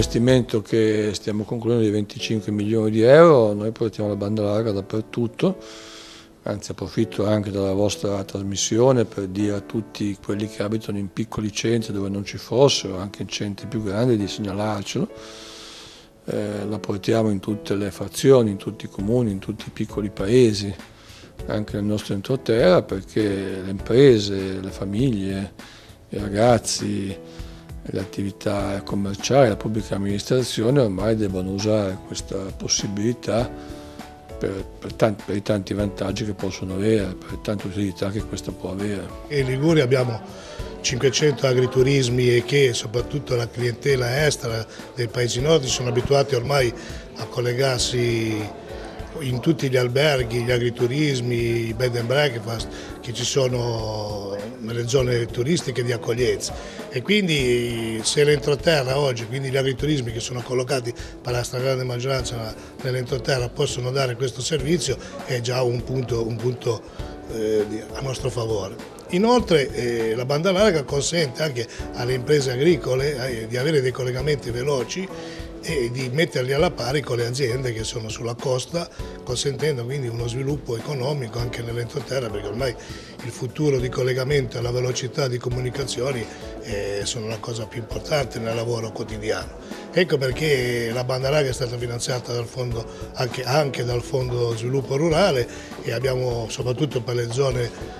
investimento che stiamo concludendo di 25 milioni di euro, noi portiamo la banda larga dappertutto, anzi approfitto anche della vostra trasmissione per dire a tutti quelli che abitano in piccoli centri dove non ci fossero, anche in centri più grandi, di segnalarcelo. La portiamo in tutte le frazioni, in tutti i comuni, in tutti i piccoli paesi, anche nel nostro entroterra, perché le imprese, le famiglie, i ragazzi, le attività commerciali, la pubblica amministrazione ormai devono usare questa possibilità per i tanti vantaggi che possono avere, per le tante utilità che questa può avere. In Liguria abbiamo 500 agriturismi e che soprattutto la clientela estera dei paesi nord sono abituati ormai a collegarsi in tutti gli alberghi, gli agriturismi, i bed and breakfast che ci sono nelle zone turistiche di accoglienza, e quindi se l'entroterra oggi, quindi gli agriturismi che sono collocati per la stragrande maggioranza nell'entroterra possono dare questo servizio, è già un punto a nostro favore. Inoltre la banda larga consente anche alle imprese agricole di avere dei collegamenti veloci e di metterli alla pari con le aziende che sono sulla costa, consentendo quindi uno sviluppo economico anche nell'entroterra, perché ormai il futuro di collegamento e la velocità di comunicazioni sono la cosa più importante nel lavoro quotidiano. Ecco perché la banda larga è stata finanziata dal fondo, anche dal Fondo Sviluppo Rurale, e abbiamo soprattutto per le zone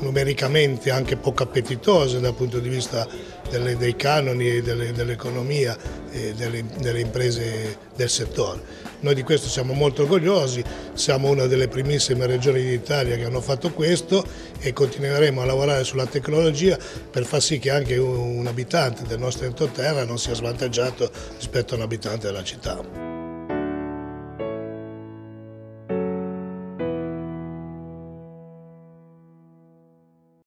numericamente anche poco appetitose dal punto di vista dei canoni e dell'economia e delle imprese del settore. Noi di questo siamo molto orgogliosi, siamo una delle primissime regioni d'Italia che hanno fatto questo e continueremo a lavorare sulla tecnologia per far sì che anche un abitante del nostro entroterra non sia svantaggiato rispetto a un abitante della città.